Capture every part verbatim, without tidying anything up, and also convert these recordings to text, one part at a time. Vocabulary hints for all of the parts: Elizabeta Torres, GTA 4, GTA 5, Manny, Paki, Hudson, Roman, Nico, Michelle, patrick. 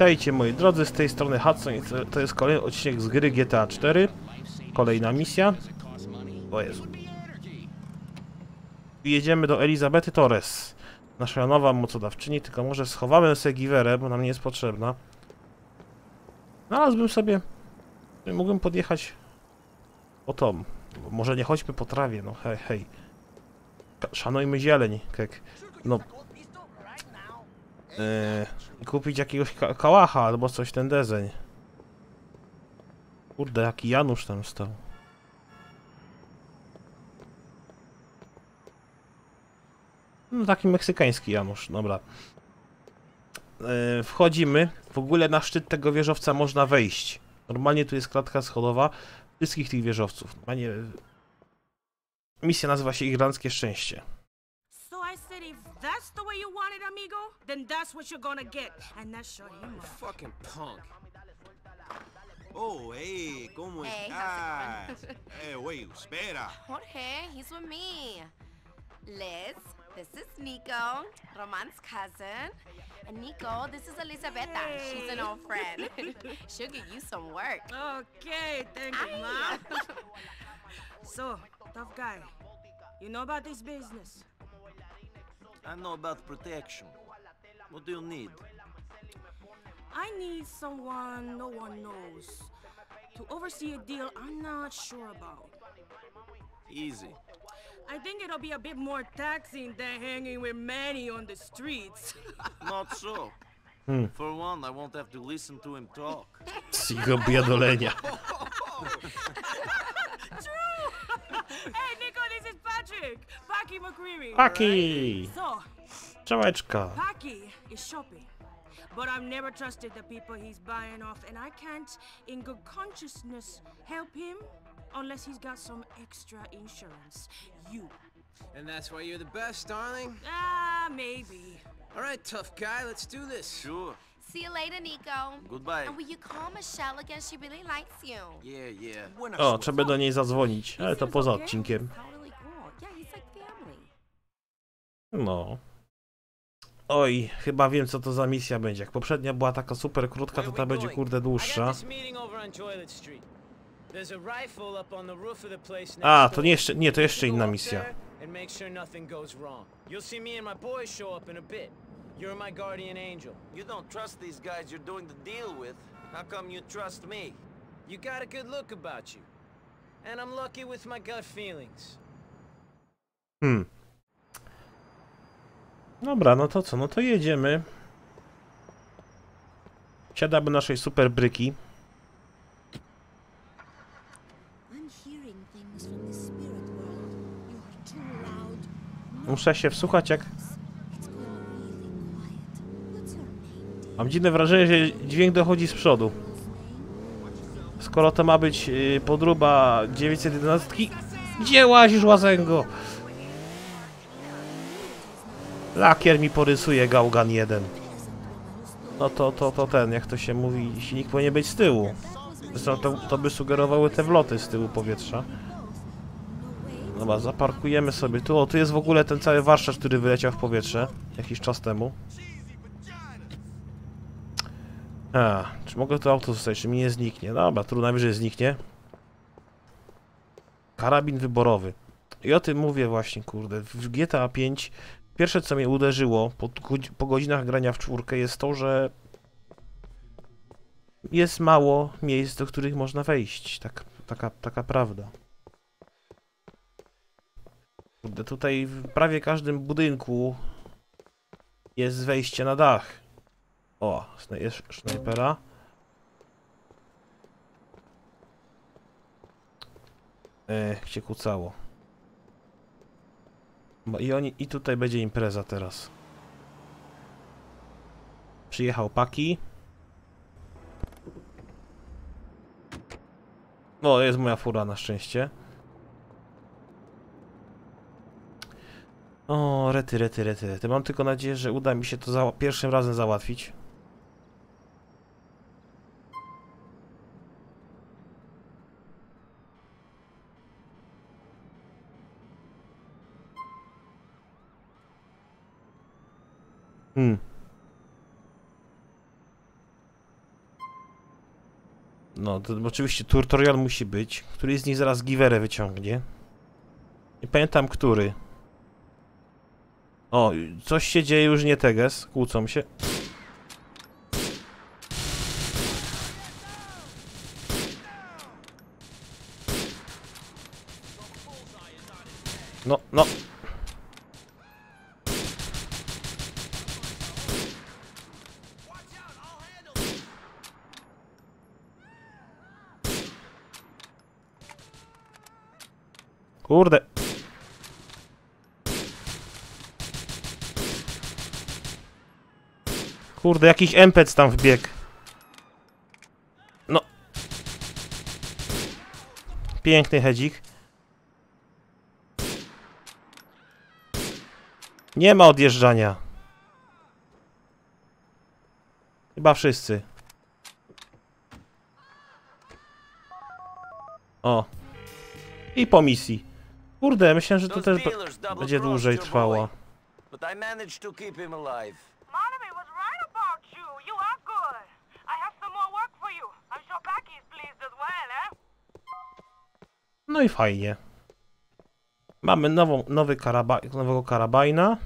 Witajcie moi drodzy, z tej strony Hudson i to jest kolejny odcinek z gry G T A cztery. Kolejna misja. O Jezu. Jedziemy do Elizabety Torres. Nasza nowa mocodawczyni, tylko może schowamy sobie giwerę, bo nam nie jest potrzebna. Znalazłbym sobie... Mógłbym podjechać... O tom. Może nie chodźmy po trawie, no hej, hej. Szanujmy zieleń, kek. No... Yy, kupić jakiegoś ka kałacha albo coś ten dezeń. Kurde, jaki Janusz tam stał. No taki meksykański Janusz, dobra. Yy, wchodzimy. W ogóle na szczyt tego wieżowca można wejść. Normalnie tu jest klatka schodowa wszystkich tych wieżowców. A nie... Misja nazywa się Irlandzkie Szczęście. That's the way you want it, amigo? Then that's what you're gonna get. And that's sure you must. Fucking punk. Oh, hey, ¿cómo estás? Hey, wait, espera. Jorge, he's with me. Liz, this is Nico, Roman's cousin. And Nico, this is Elizabeta. Hey. She's an old friend. She'll give you some work. Okay, thank you, Mom. So, tough guy, you know about this business? I know about protection. What do you need? I need someone no one knows to oversee a deal I'm not sure about. Easy. I think it'll be a bit more taxing than hanging with Manny on the streets. Not so. Hmm. For one, I won't have to listen to him talk. Jego biadolenia. Hey Nico, this is Patrick. Paki McCreary. Paki. So, Czołeczka. Paki is shopping, but I've never trusted the people he's buying off, and I can't, in good consciousness, help him unless he's got some extra insurance. You. And that's why you're the best, darling. Ah, maybe. All right, tough guy. Let's do this. Sure. See you later, Nico. Goodbye. And will you call Michelle again? She really likes you. Yeah, yeah. O, trzeba do niej zadzwonić, ale to poza odcinkiem. No. Oj, chyba wiem co to za misja będzie. Jak poprzednia była taka super krótka, to ta będzie kurde dłuższa. A, to nie jeszcze, nie, to jeszcze inna misja. You're my guardian angel. You don't trust these guys you're doing the deal with. How come you trust me? You got a good look about you. And I'm lucky with my gut feelings. Hmm. Dobra, no to co? No to jedziemy. Siadamy naszej super bryki. Muszę się wsłuchać jak... Mam dziwne wrażenie, że dźwięk dochodzi z przodu. Skoro to ma być yy, podróba dziewięćset jedenaście... Gdzie łazisz, łazęgo? Lakier mi porysuje gałgan jeden. No to, to, to ten, jak to się mówi, silnik powinien być z tyłu. Zresztą to, to by sugerowały te wloty z tyłu powietrza. Dobra, zaparkujemy sobie tu. O, tu jest w ogóle ten cały warsztat, który wyleciał w powietrze jakiś czas temu. A, czy mogę to auto zostawić, czy mi nie zniknie? Dobra, trudno, najwyżej zniknie. Karabin wyborowy. I o tym mówię właśnie, kurde. W G T A pięć pierwsze co mnie uderzyło po, po godzinach grania w czwórkę jest to, że jest mało miejsc, do których można wejść. Tak, taka, taka prawda. Kurde, tutaj w prawie każdym budynku jest wejście na dach. O, jest snajpera. Ech, się kucało. Bo i oni, i tutaj będzie impreza teraz. Przyjechał Paki. O, jest moja fura na szczęście. O, rety, rety, rety, rety. Mam tylko nadzieję, że uda mi się to za pierwszym razem załatwić. No, to oczywiście tutorial musi być. Który z nich zaraz giwerę wyciągnie. Nie pamiętam, który. O, coś się dzieje już nie teges. Kłócą się. No, no. Kurde. Kurde, jakiś M P C tam wbiegł. No. Piękny hedzik. Nie ma odjeżdżania. Chyba wszyscy. O. I po misji. Kurde, myślę, że to też będzie dłużej trwało. No i fajnie. Mamy nową, nowy karaba nowego karabajna.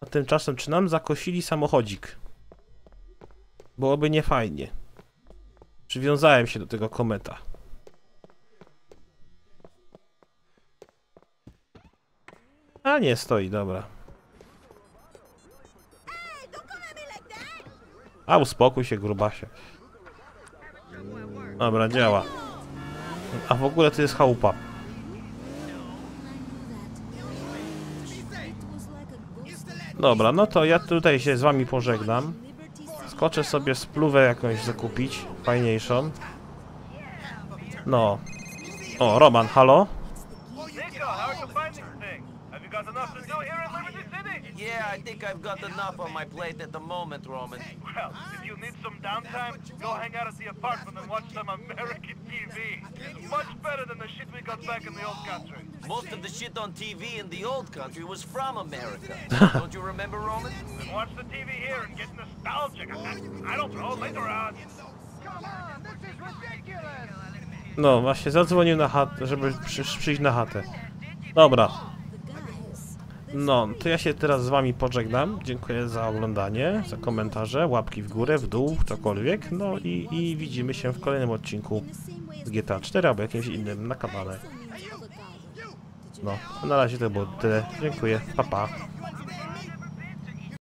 A tymczasem czy nam zakosili samochodzik? Byłoby niefajnie. Przywiązałem się do tego kometa. A nie, stoi, dobra. A uspokój się, grubasie. Dobra, działa. A w ogóle to jest chałupa. Dobra, no to ja tutaj się z wami pożegnam. Skoczę sobie spluwę jakąś zakupić, fajniejszą. No. O, Roman, halo? Yeah, I think I've got enough on my plate at the moment, Roman. Well, if you need some downtime, go hang out at the apartment and watch some American T V. Much better than the shit we got back in the old country. Most of the shit on T V in the old country was from America. Don't you remember, Roman? Then watch the T V here and get nostalgic. I don't know, later on. Come on, this is ridiculous. No, właśnie zadzwonił na chatę, żeby przy, przyjść na chatę. Dobra. No, to ja się teraz z wami pożegnam. Dziękuję za oglądanie, za komentarze, łapki w górę, w dół, cokolwiek. No i, i widzimy się w kolejnym odcinku z G T A cztery albo jakimś innym na kanale. No, na razie to było tyle. Dziękuję, pa pa.